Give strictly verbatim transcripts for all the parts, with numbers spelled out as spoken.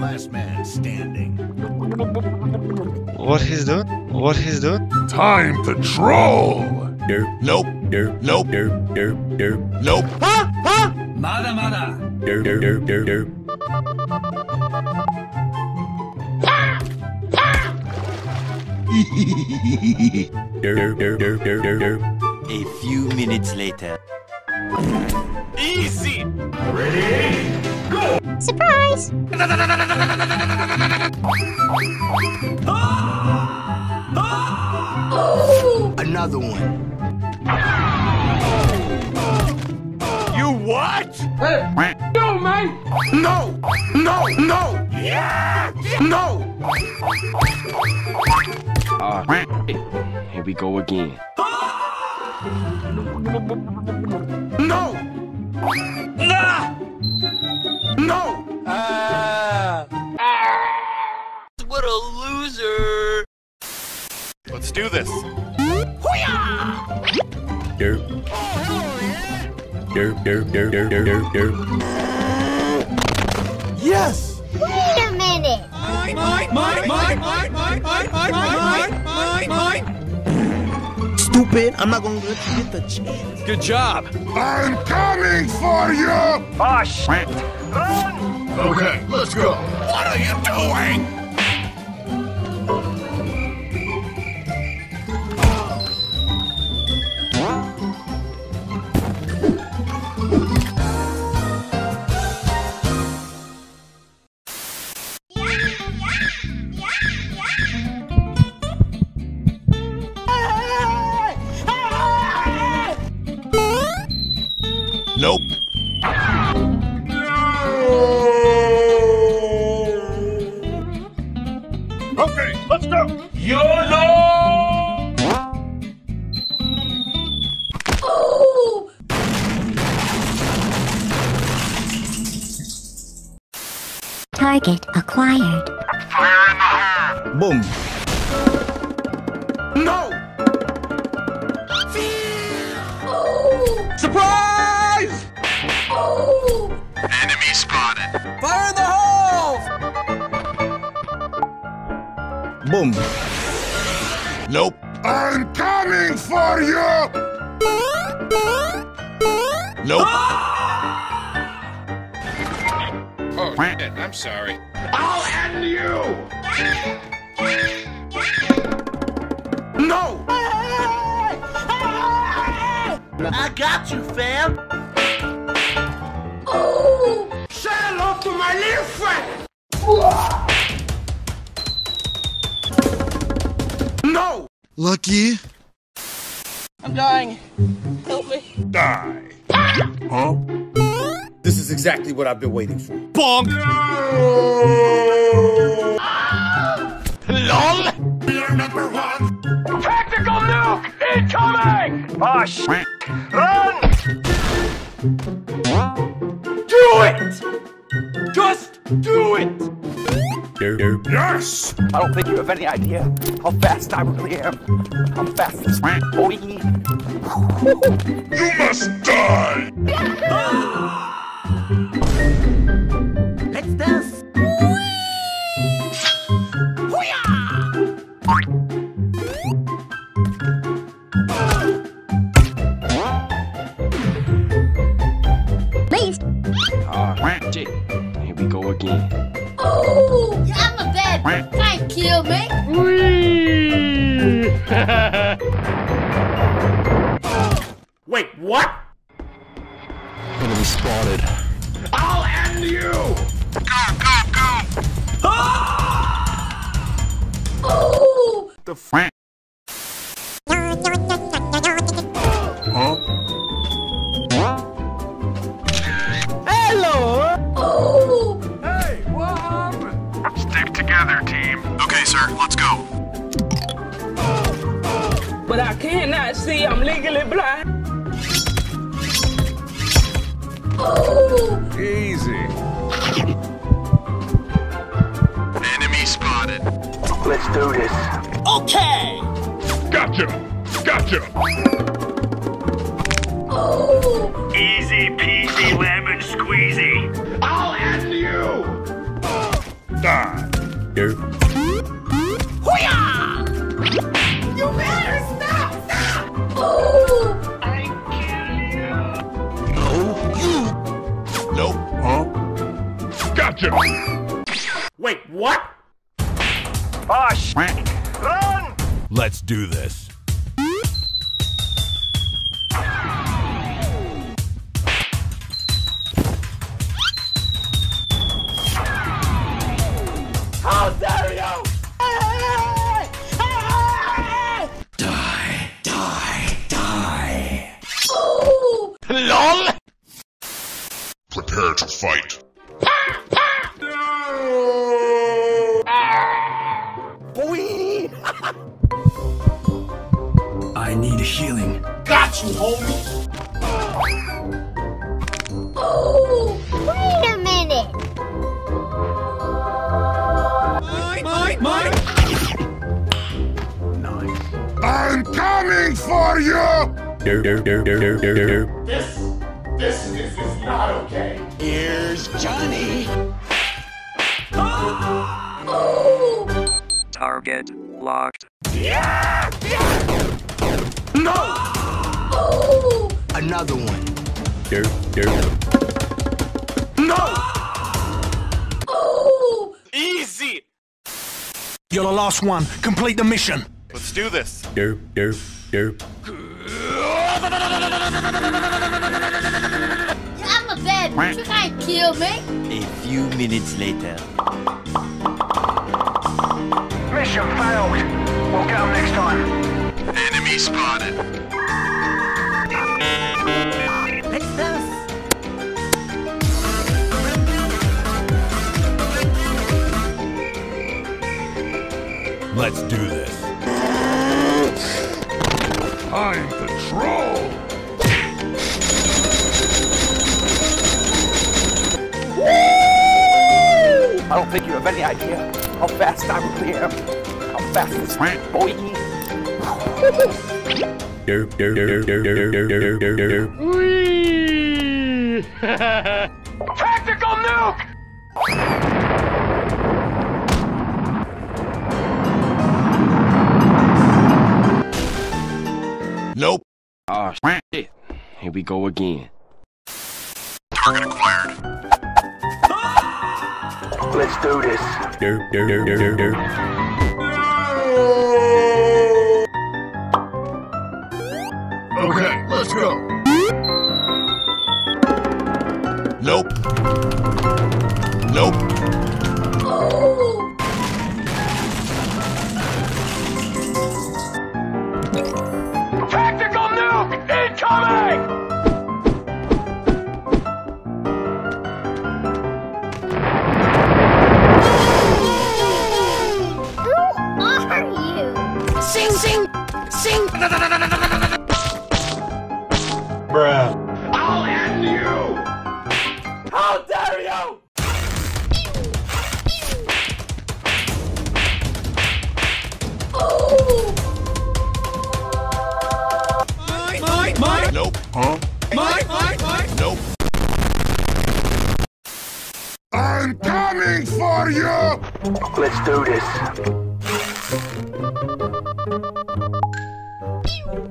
Last man standing. What he's doing? What he's doing? Time to troll! Derp, nope, derp, nope, derp, derp, derp, nope. Huh? Huh? Mada mada. Derp, derp, derp, derp, derp. A few minutes later. Easy! Ready? Go! Surprise! Another one. You what? Hey. No, man! No! No! No! Yeah! No! Uh, here we go again. No! Nah! No! Ah! What a loser! Let's do this. Hoo-yah! Derp. Oh, hell yeah! Derp, derp, derp, derp, derp, derp. Yes! Wait a minute! Mine, mine, mine, mine, mine, mine, mine, mine, mine, mine. Stupid! I'm not gonna let you get the chance. Good job! I'm coming for you! Oh shit! Run! Okay, let's go. What are you doing? Nope. Okay, let's go. YOLO! Oh! Target acquired. Fire in the hole. Boom. No! Oh! Surprise! Oh. Enemy spotted. Fire in the hole! Boom. Nope. I'm coming for you! Nope. Oh, shit, I'm sorry. I'll end you! No! I got you, fam! Oh. Say hello to my little friend! No! Lucky? I'm dying. Help me. Die. Huh? This is exactly what I've been waiting for. Bonk! No. Ah. LOL! You're number one! Tactical nuke incoming! Oh, shit! Run! Do it! Just do it! Yes! I don't think you have any idea how fast I really am. How fast this boy. You must die! Let's dance! Here we go again. Oh, I'm a bad boy. Can't kill me. Wait, what? Enemy spotted. I'll end you. Go, go, go. Ah! Oh, the f. Let's go. But I cannot see. I'm legally blind. Oh. Easy. Enemy spotted. Let's do this. Okay. Gotcha. Gotcha. Oh. Easy peasy lemon squeezy. I'll end you. die. Here. Hoo-yah! You better stop! Stop! Ooh! I kill you! No, you! Nope, huh? Gotcha! Wait, what? Ah, sh**! Run! Let's do this. How dare you! Die, die, die. Ooh. LOL! Prepare to fight. Ha, ha. No. Ah. Boy. I need healing. Got you, homie. Oh, wait a minute. My, my, nice. I'm coming for you! This, this is, is not okay. Here's Johnny. Ah. Oh. Target locked. Yeah. Yeah. No. Oh. Another one. There, there. No. Oh. Easy. You're the last one. Complete the mission. Let's do this. Derp, derp, derp. I'm a bad bitch. You can't kill me. A few minutes later. Mission failed. We'll come next time. Enemy spotted. What's this? Let's do this. I'm the troll! Woo! I don't think you have any idea how fast I'm clear. How fast this boy is. Tactical nuke! Nope. Ah, oh, shit. Here we go again. Target acquired. Let's do this. Do, do, do, do, do. Okay, let's go. Nope. Nope. Oh. Incoming! Who are you? Sing, sing, sing! Bruh. I'll end you! How dare you! Nope. Huh? Mine, mine, mine. Nope. I'm coming for you! Let's do this.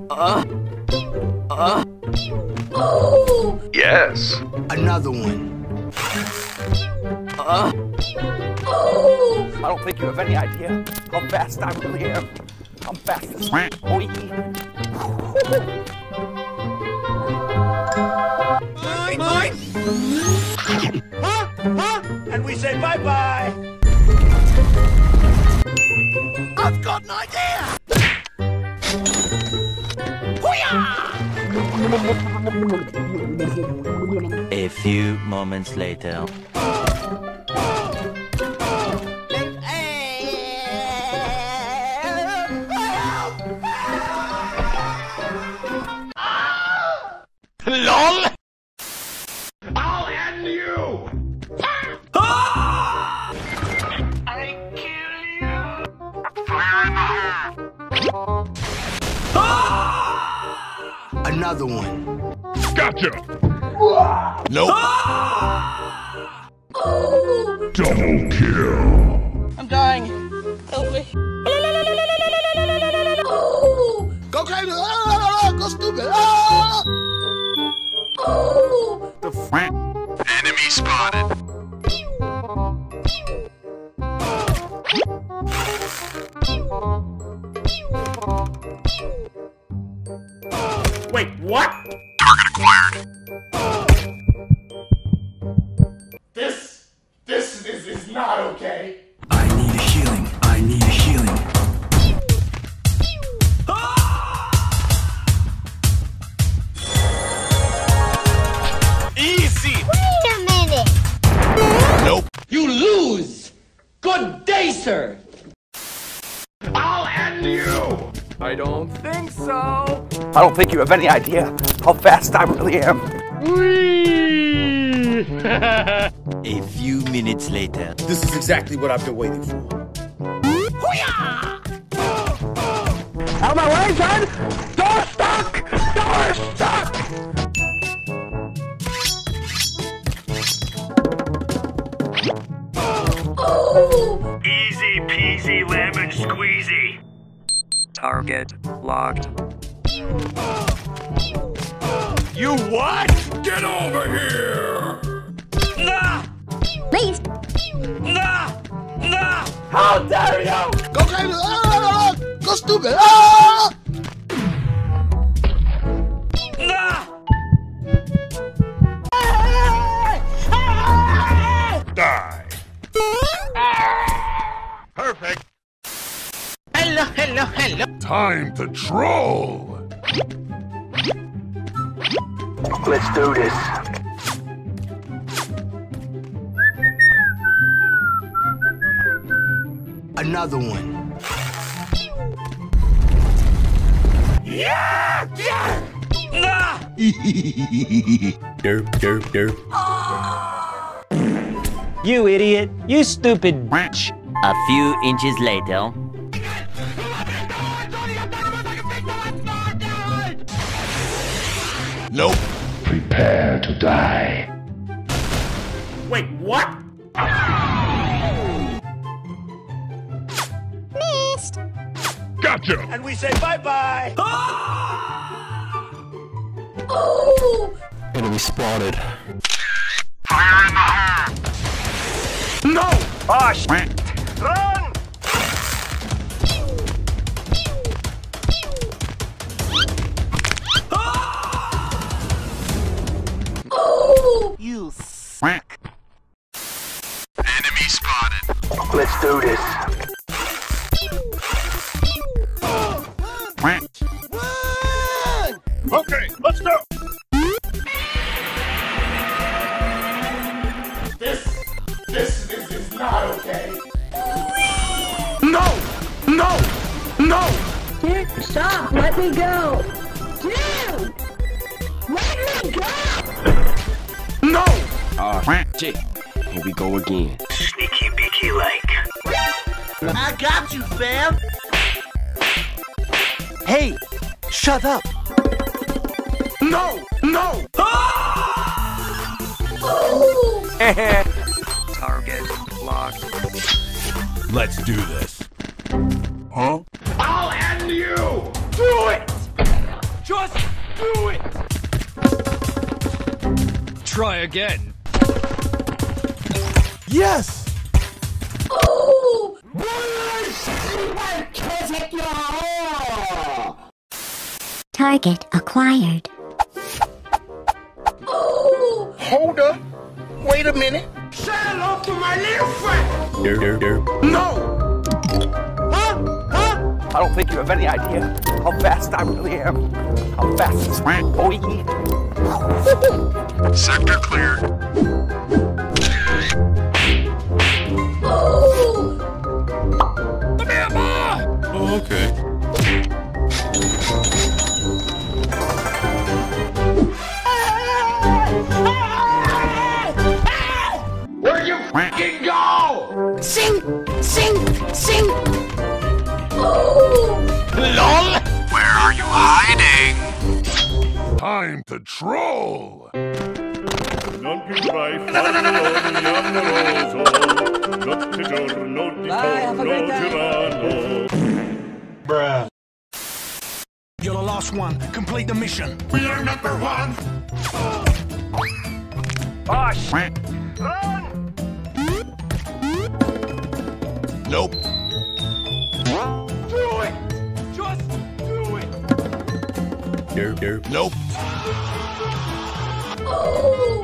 Uh. Uh. Oh. Yes. Another one. Uh. Oh. I don't think you have any idea how fast I really am. I'm fast as boy. Mine? Huh? Huh? And we say bye-bye. I've got an idea! Hoo-yah! A few moments later. LOL! I'll end you! Ah! I kill you! Fire in the hole! Ah! Another one. Gotcha! Nope. Ah! Double kill! I'm dying. Help me. Oh. Go crazy. Oh. Go stupid. Oh. Oh. The friend. Enemy spotted. Wait, what? Target acquired. This, this is, is not okay. I need a healing. I need a healing. Ah! Easy. Wait a minute. Nope. You lose. Good day, sir. I'll end you. I don't think so. I don't think you have any idea how fast I really am. Whee! A few minutes later. This is exactly what I've been waiting for. Hoo-yah! Out of my way, son! Door stuck! Door stuck! Oh. Easy peasy lemon squeezy. Target locked. You what? Get over here! Nah! Please! Nah! Nah! How dare you! Go crazy! Ah! Go stupid! Ah! Nah! Die! Ah! Perfect! Hello, hello, hello. Time to troll. Let's do this. Another one. Yeah! Yeah! Nah! derp, derp, derp. Oh. You idiot. You stupid bitch. A few inches later. Nope. Prepare to die. Wait, what? Missed. Gotcha. And we say bye-bye. Ah! Oh! Enemy spotted. Fire in the hole. No! Ah, sh**. Run! You suck. Enemy spotted. Let's do this. Run! Okay, let's go. This, this, this is not okay. No, no, no. Dude, stop. Let me go. Dude, let me go. No! Uh, Jake, here we go again. Sneaky beaky like. I got you, fam! Hey! Shut up! No! No! Ah! Oh. Target locked. Let's do this. Huh? I'll end you! Do it! Just do it! Try again. Yes! Oh! Target acquired. Oh! Hold up. Wait a minute. Say hello to my little friend! Here, here, here. No! Huh? Huh? I don't think you have any idea how fast I really am. How fast is my boy? Sector cleared. Oh. Come here, Ma! Oh, okay. Where you f***ing go? Sing, sing, sing. Oh. Lol. Where are you hiding? Time to troll! Giorno di Torno Girano. Bruh. You're the last one. Complete the mission. We are number one. Oh, shit. Run! Nope. Do it! Just do it! Nope. Nope. Nope. Oh.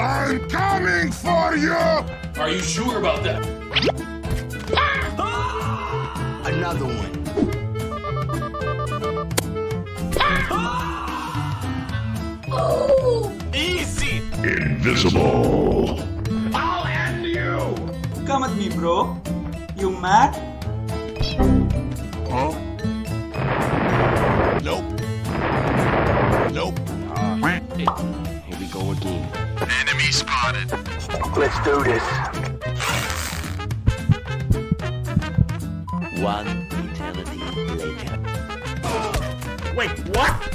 I'm coming for you! Are you sure about that? Ah! Another one. Ah! Oh! Easy! Invisible! I'll end you! Come at me, bro. You mad? Huh? Nope. Nope. Uh, here we go again. Enemy spotted. Let's do this. One eternity later. Oh. Wait, what?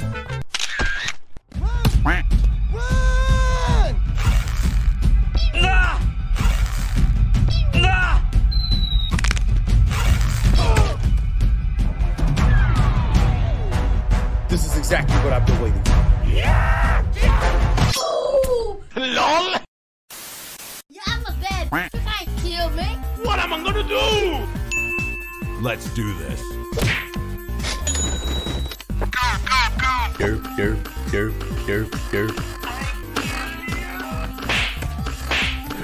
Run! Run! Nah! Nah! Oh. This is exactly what I've been waiting for. Yeah! Yeah! Oh. LOL! You're out of bed! You can't kill me! What am I gonna do? Let's do this. Go, go, go! Here, here, here, here, here.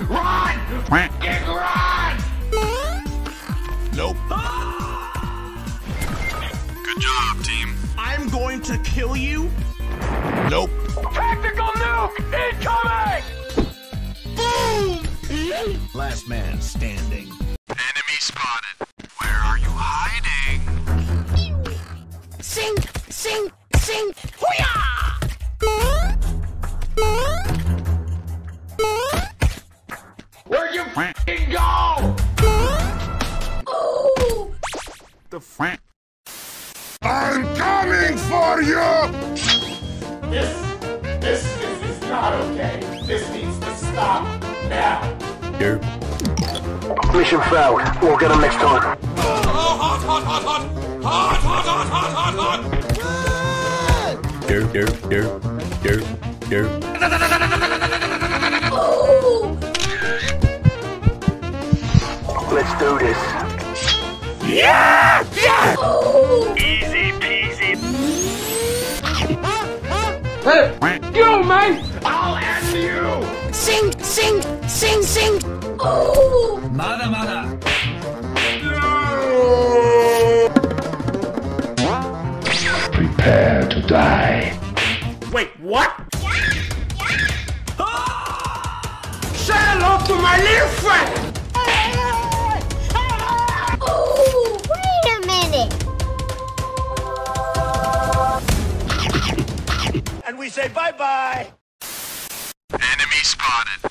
Run! Get run! Nope. Good job, team. I'm going to kill you? Nope. Tactical nuke incoming! Boom! Last man standing. Enemy spotted. Where are you hiding? Sing, sing, sing. Hoo-yah! Where'd you f***ing go? Oh! The f***. I'm coming for you! This, this, this is not okay. This needs to stop now. Here. Mission failed. We'll get him next time. Oh, hot, hot, hot, hot, hot, hot, hot, hot, hot, hot. Here, here, here, here, here. Oh. Let's do this. Yeah, yeah. Oh. Easy peasy. Hey, you, mate! I'll end you! Sing, sing, sing, sing! Oh! Mada, mada! No. Prepare to die. Wait, what? Say hello to my little friend! Oh! Wait a minute! And we say bye-bye! Enemy spotted.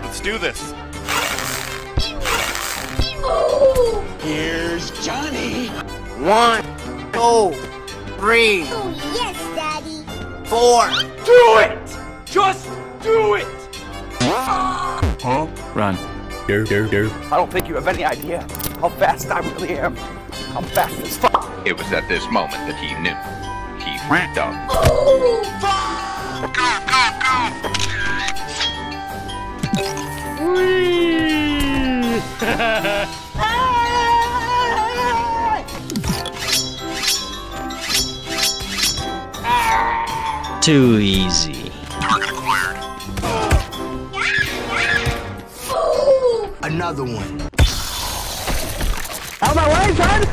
Let's do this. Oh. Here's Johnny. One, two, three. Oh, yes, Daddy. Four. Do it! Just do it! Huh? Run. Here, here, here. I don't think you have any idea how fast I really am. I'm fast as fuck. It was at this moment that he knew. He went up. Oh, go, go, go! Whee! Ah! Too easy. Target acquired. Oh. Another one. Out of my way, son!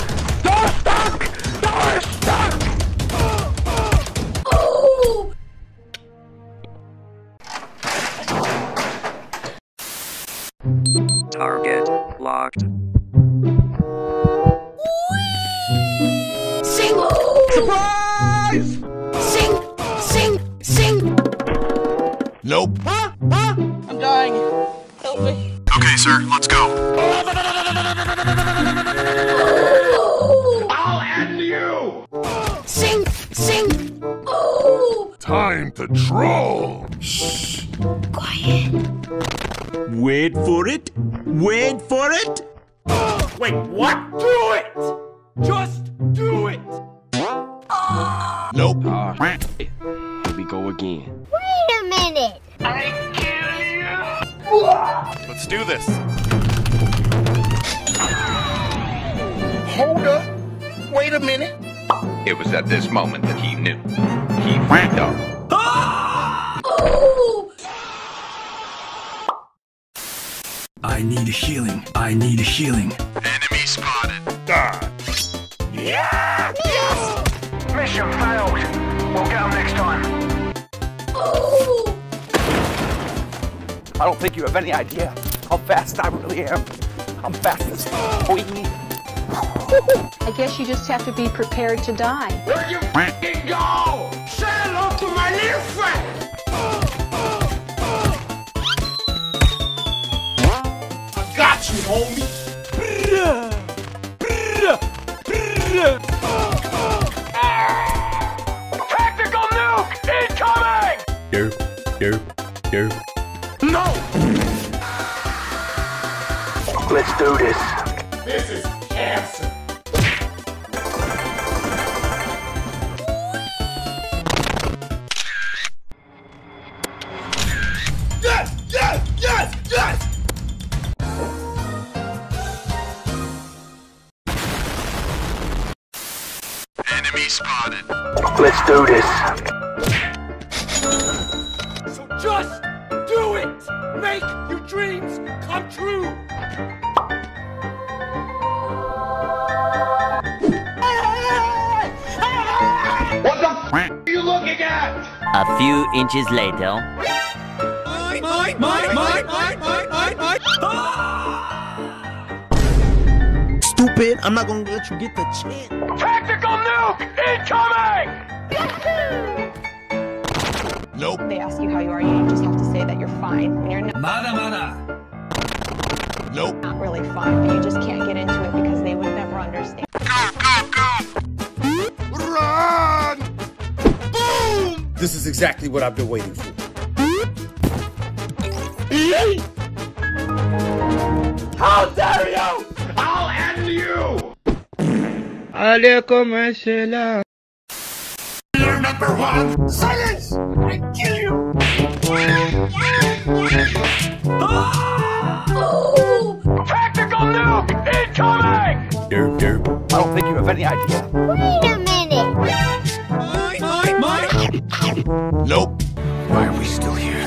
Target locked. Whee! Sing! Surprise! Sing! Sing! Sing! Nope. Ah, ah. I'm dying. Help me. Okay, sir, let's go. I'll end you! Sing! Sing! Time to troll! Quiet. Wait for it. Wait for it. Wait, what? Do it! Just do it! Nope. Uh, here we go again. Wait a minute! I kill you! Let's do this. Hold up. Wait a minute. It was at this moment that he knew. He freaked out. Ah! Oh! I need healing. I need healing. Enemy spotted. Ah. Yeah! Yes! Mission failed. We'll go next time. Oh. I don't think you have any idea how fast I really am. I'm fast as I guess you just have to be prepared to die. Where'd you f***ing go? Say hello to my new friend! I got you, homie! Tactical nuke incoming! Derp, derp, derp. No! Let's do this. This is cancer. Spotted. Let's do this. So just do it. Make your dreams come true. What the f are you looking at? A few inches later. My, my, my, my, my, my, my, my. Ah! Stupid, I'm not gonna let you get the chance. Tactical nuke incoming! Nope. They ask you how you are, you just have to say that you're fine. When you're not. Mana, mana. Nope. Not really fine, but you just can't get into it because they would never understand. Go, go, go! Run! Boom! This is exactly what I've been waiting for. How dare you! I'll end you! Alaikum assalam. You're number one. Silence! I kill you. Oh! Tactical nuke incoming! Derp, derp. I don't think you have any idea. Wait a minute. My, my, my. Nope. Why are we still here?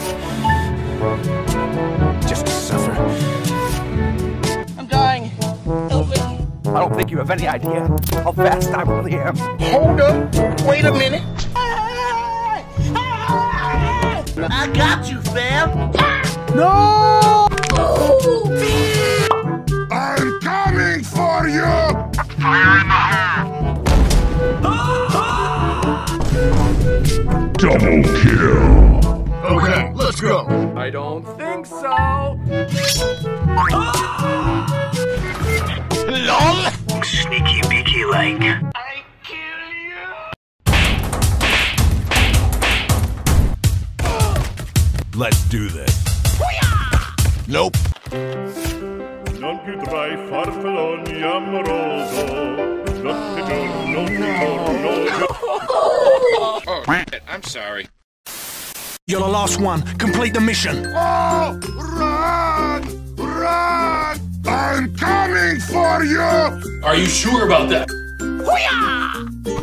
Just to suffer. I'm dying. Help me. I don't think you have any idea how fast I really am. Hold up. Wait a minute. I got you, fam. No! I'm coming for you! Fire in the hole! Double kill. Okay, let's go. I don't think so. LOL! Sneaky beaky like. I kill you! Let's do this. Nope. Non più dovrai farfalloni amoroso. Non più non più non più. I'm sorry. You're the last one. Complete the mission. Oh! Run! Run! I'm coming for you! Are you sure about that? Hoo-yah! No!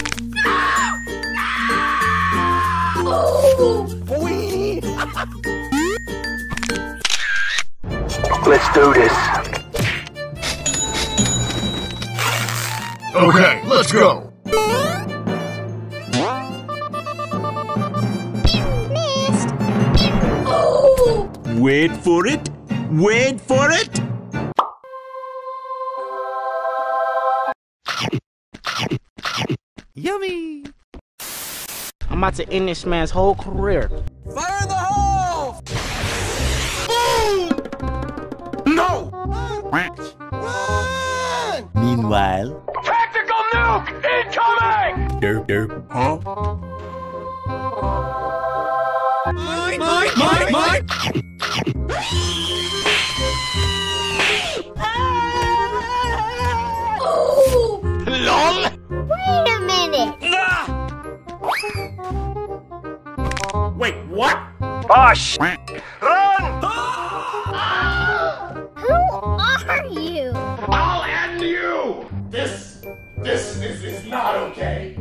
No! Oh, boy! Let's do this. Okay, let's go! Missed! Oh. Wait for it! Wait for it! Yummy! I'm about to end this man's whole career. Fire in the hole! Boom! No! Run! Meanwhile... Tactical nuke incoming! Derp, derp. Huh? My, my, my, my! Oh, sh**! Run! Who are you? I'll end you! This... this is, is not okay.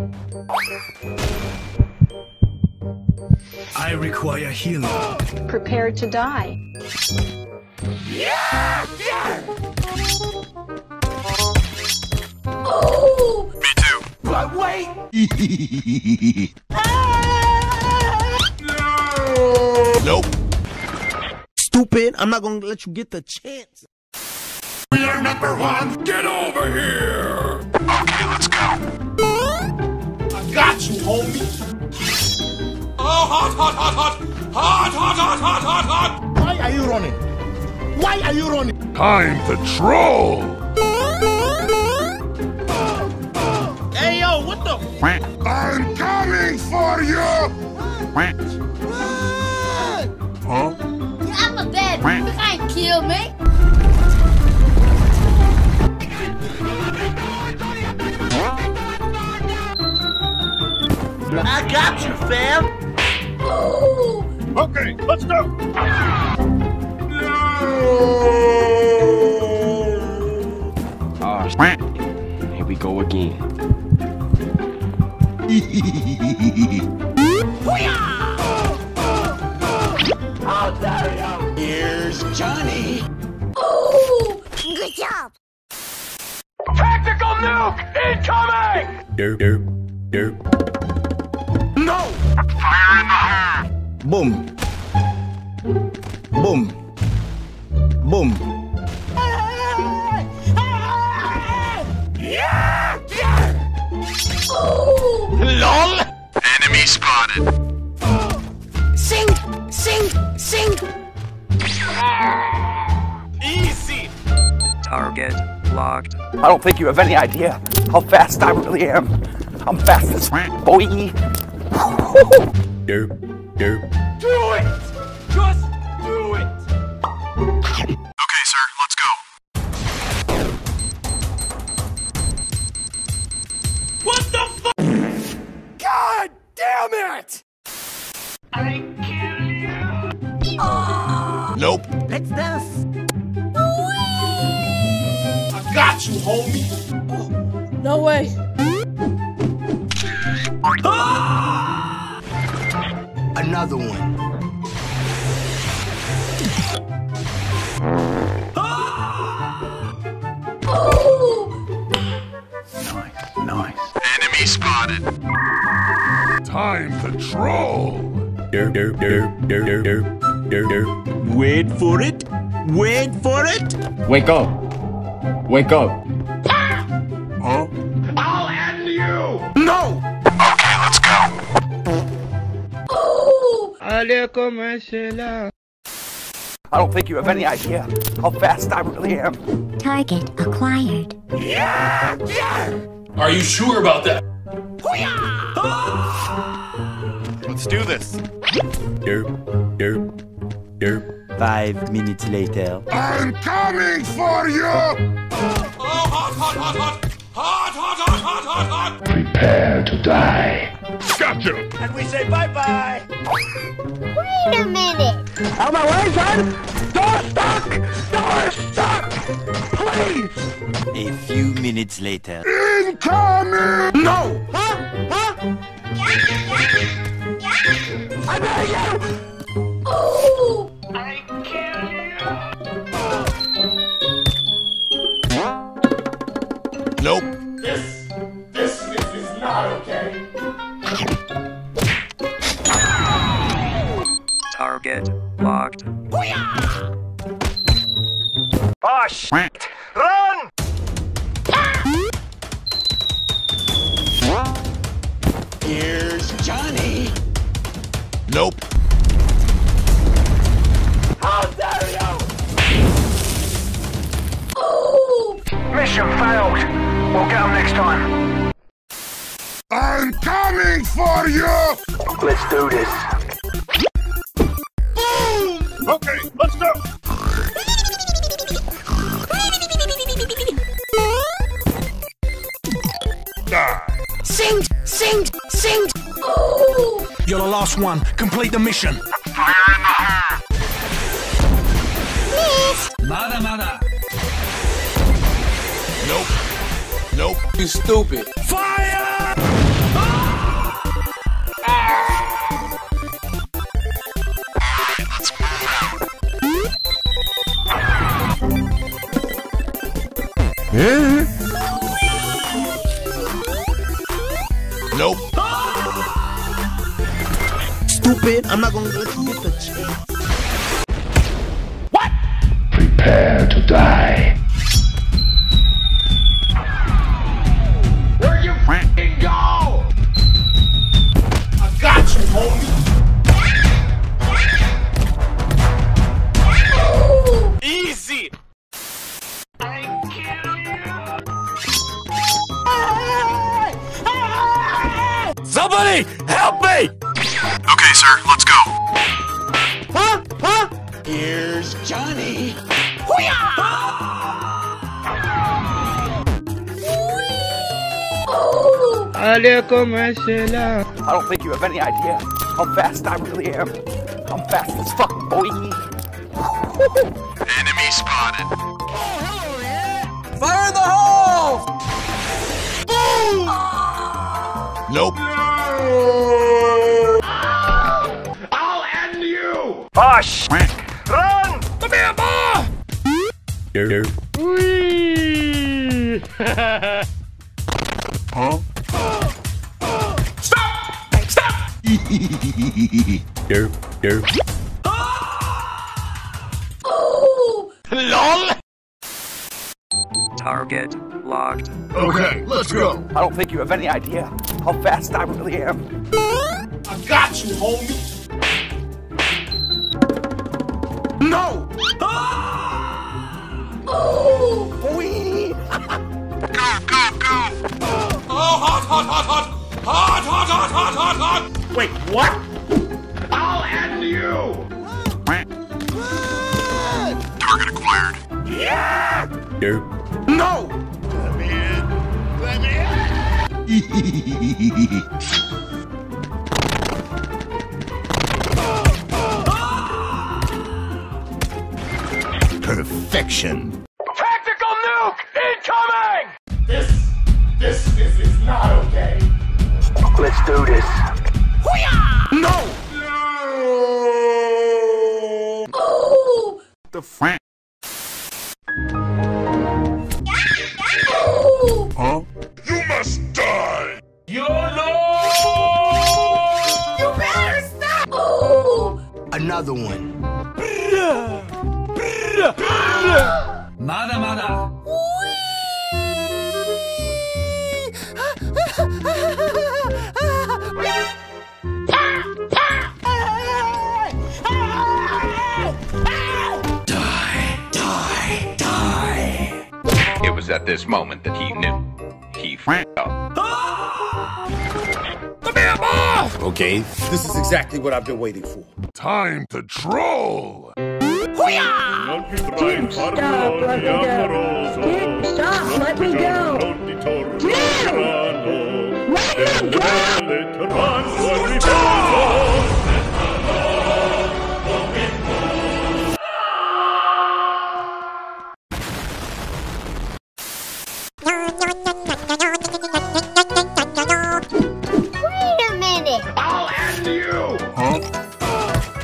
I require healing. Prepare to die. Yeah! Yeah! Oh! Me too! But wait! Nope. Stupid, I'm not gonna let you get the chance. We are number one. Get over here. Okay, let's go. I got you, homie. Oh, hot, hot, hot, hot. Hot, hot, hot, hot, hot, hot. Why are you running? Why are you running? Time to troll. Hey, yo, what the? I'm coming for you. Huh? Get out of my bed. You can't kill me. I got you, fam. Ooh. Okay, let's go. No. Oh, sh**. Here we go again. How dare you! Here's Johnny! Ooh! Good job! Tactical nuke incoming! Derp, derp, derp. No! Fire in the air! Boom! Boom! Boom! Yeah! Yeah! Ooh! LOL! Enemy spotted! Sing! Sing! Easy! Target locked. I don't think you have any idea how fast I really am. I'm fast as boy. Derp, derp. Do it! Just do it! Okay, sir, let's go. What the fuck? God damn it! I can't. Nope. Let's dance. I got you, homie. Oh, no way. Ah! Another one. Ah! Oh! Nice, nice. Enemy spotted. Time to troll. Derp, derp, derp, derp, derp. Wait for it. Wait for it. Wake up. Wake up. Huh? I'll end you. No. Okay, let's go. Oh. I don't think you have any idea how fast I really am. Target acquired. Yeah. Yeah. Are you sure about that? Let's do this. Derp, derp. Five minutes later. I'm coming for you! Oh, hot, hot, hot, hot! Hot, hot, hot, hot, hot, hot! Prepare to die. Gotcha! And we say bye-bye! Wait a minute! Out of my way, son! Door stuck! Door stuck! Please! A few minutes later. Incoming! No! Huh? Huh? Yeah, yeah, yeah. I dare you! Oh! I kill you! Nope. This, this, this is not okay. Target locked. Oh, shit! Run! Ah! Here's Johnny. Nope. Mission failed. We'll get them next time. I'm coming for you! Let's do this. Boom! Okay, let's go! Sing! Sing! Sing! You're the last one. Complete the mission. you stupid. Fire! Ah! Ah! Yeah. Nope. Ah! Stupid, I'm not gonna let you get the chance. What? Prepare to die. Where you f***ing go? I got you, homie. Easy. I kill you. Somebody help me! Okay, sir, let's go. Huh? Huh? Here's Johnny. I don't think you have any idea how fast I really am. I'm fast as fuck, boy. Enemy spotted. Oh, hello, yeah. Fire the hole! Boom! Oh. Nope. No. Oh. I'll end you! Oh, sh run! Come here, boy! Here, here. Huh? Derp, derp. Oh! LOL! Target locked. Okay, let's go. I don't think you have any idea how fast I really am. I got you, homie. No! Ah! Oh! Wee! Go, go, go! Oh, hot, hot, hot, hot! Hot, hot, hot, hot, hot, hot! Wait, what? I'll end you! Target acquired. Yeah! Derp. No! Let me in! Let me in! Perfection. Tactical nuke incoming! This, this, this is not okay. Let's do this. No! No! Oh! The f***. Oh. Huh? You must die! YOLO! You better stop! Oh. Another one. Brrrr! Brrrr! Brrrr! Mada mada! At this moment that he knew he f***ed up. Ah! Okay, this is exactly what I've been waiting for. Time to troll. Hoo-yah! Stop, let me go. Stop, let me go. Let me go.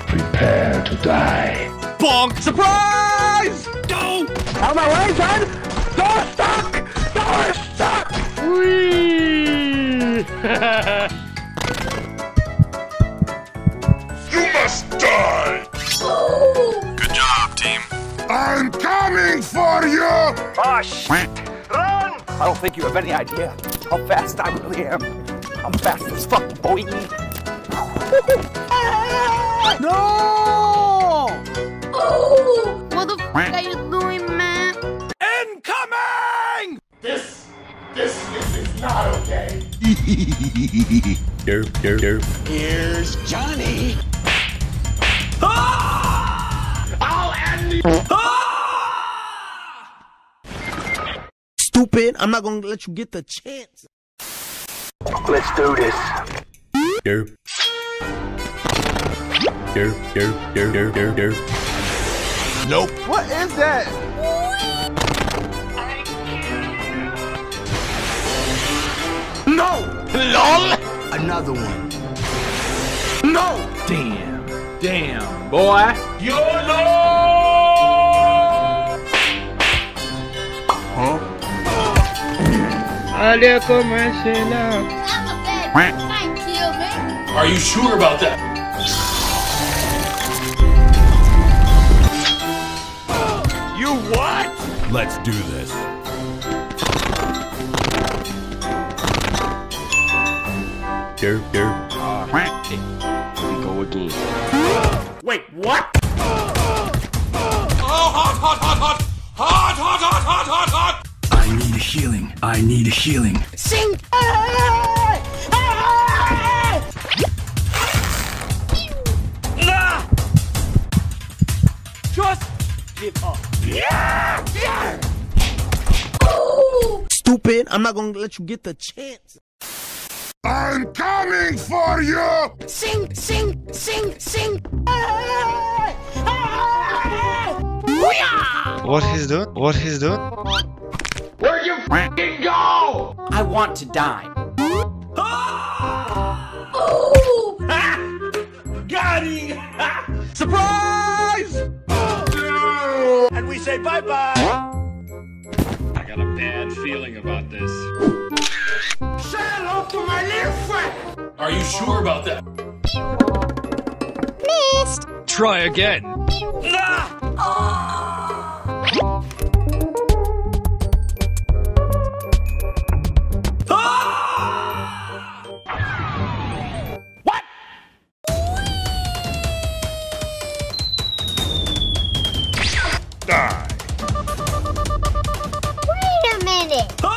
Prepare to die. Bonk! Surprise! Go! Out of my way, son! Door stuck! Door stuck! Whee! You must die! Oh. Good job, team. I'm coming for you! Oh, shit! Run! I don't think you have any idea how fast I really am. I'm fast as fuck, boy. No! Oh! What the f*** are you doing, man? Incoming! This, this, this is not okay. derp, derp, derp. Here's Johnny. Ah! I'll end you. Ah! Stupid, I'm not gonna let you get the chance. Let's do this. Derp. Derp, derp, derp, derp, derp, derp. Nope. What is that? I No! LOL! Another one. No! Damn. Damn, boy. YOLO! Huh? Olha como é cheirado. Are you sure about that? You what? Let's do this. Derp, derp. Uh, hey, we go again. Wait, what? Oh, hot, hot, hot, hot! Hot, hot, hot, hot, hot, hot! I need a healing. I need a healing. Sing! Give up. Yeah! Yeah! Ooh. Stupid, I'm not gonna let you get the chance. I'm coming for you! Sing, sing, sing, sing! What he's doing? What he's doing? Where'd you f***ing go? I want to die. Oh. Ha! Got him! Surprise! And we say bye-bye! I got a bad feeling about this. Say hello to my little friend! Are you sure about that? Missed! Try again! Ah! Oh! Ah! What? Die. Wait a minute! Ah!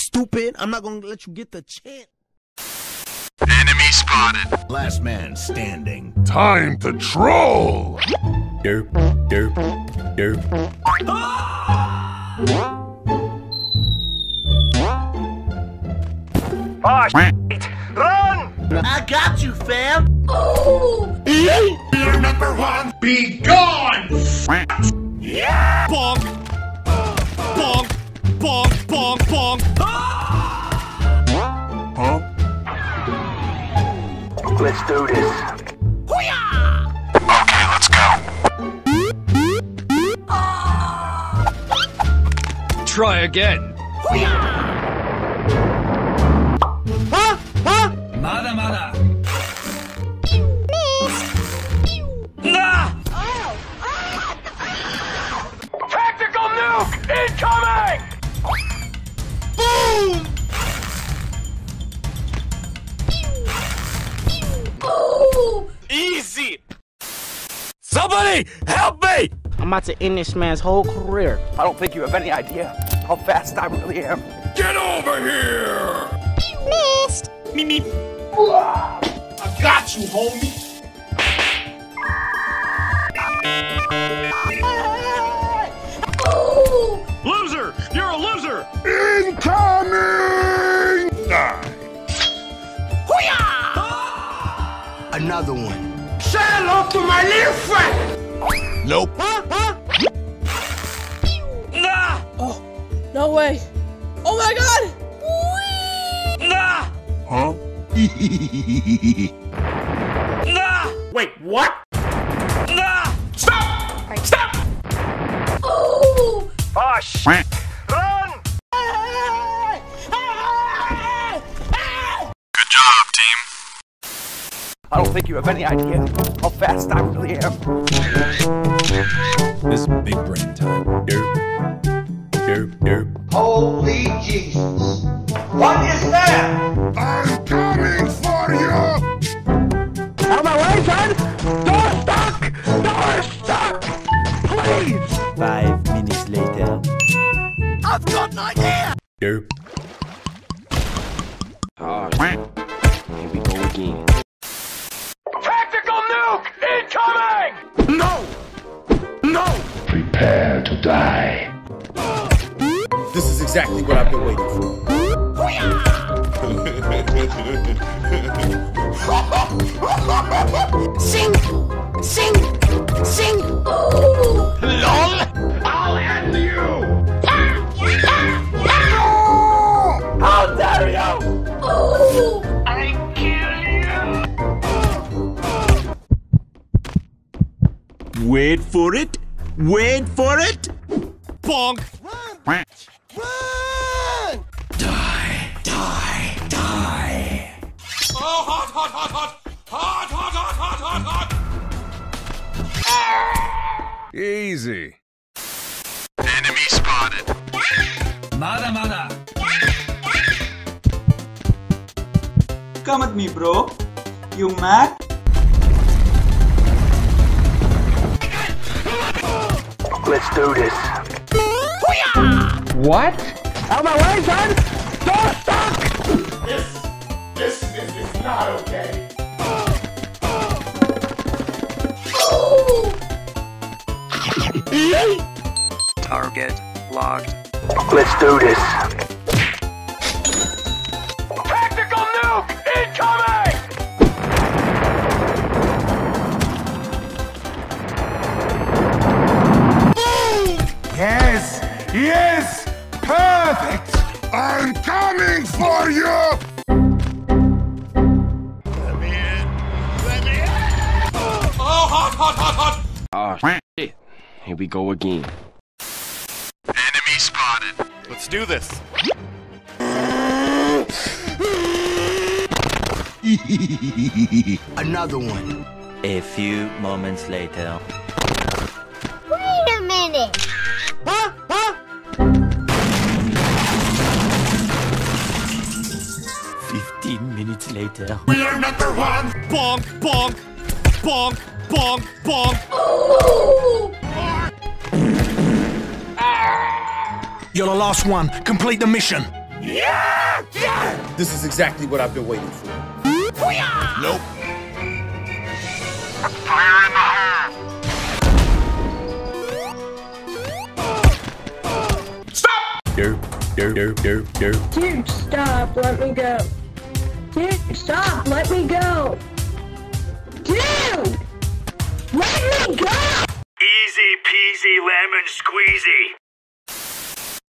Stupid, I'm not gonna let you get the chance. Enemy spotted. Last man standing. Time to troll! Derp, derp, derp. Ah! Oh, shit. Run! I got you, fam! Oh! Yay! You're number one! Be gone! Yeah! Bonk! Bonk! Bonk! Bonk! Bonk! Huh? Let's do this. Okay, let's go. Try again. Huh? Huh? Mada, mada. Incoming! Boom! Ooh. Easy! Somebody help me! I'm about to end this man's whole career. I don't think you have any idea how fast I really am. Get over here! Missed! Me, me. I got you, homie! Loser! You're a loser! Incoming! Die. Ah! Another one. Say hello to my little friend! Nope. Huh? Huh? Nah. Oh, no way. Oh my god! Whee! Nah. Huh? Nah. Wait, what? Nah. Stop! Right. Stop! Oh! Oh, shit. Run! Good job, team. I don't think you have any idea how fast I really am. This is big brain time. Derp. Derp, derp. Holy Jesus. What is that? I'm coming for you! Out of my way, son! Door stuck! Door stuck! Please! Five minutes later. I've got an idea! Derp. Oh, here we go again. Tactical nuke incoming! No! No! Prepare to die. This is exactly what I've been waiting for. Sing! Sing! Sing! Oh. LOL! I'll end you! How Wait for it. Wait for it. Bonk. Run. Run. Die. Die. Die. Oh, hot, hot, hot, hot. Hot, hot, hot, hot, hot, hot. Ah. Easy. Enemy spotted. Mada, mada. Come at me, bro. You mad? Let's do this. What? Out of my way, son! Don't stop! This, this, this is not okay. Target locked. Let's do this. Tactical nuke incoming! Yes! Yes! Perfect! I'm coming for you! Let me in! Let me in! Oh, hot, hot, hot, hot! Ah, shit. Here we go again. Enemy spotted. Let's do this. Another one. A few moments later. Wait a minute! Huh? Huh? Fifteen minutes later. We are number one! Bonk, bonk, bonk, bonk, bonk! Ah. You're the last one. Complete the mission. Yeah! Yeah! This is exactly what I've been waiting for. Nope. Fire in the hole! Derp, derp, derp, derp. Dude, stop, let me go. Dude, stop, let me go. Dude, let me go. Easy peasy lemon squeezy.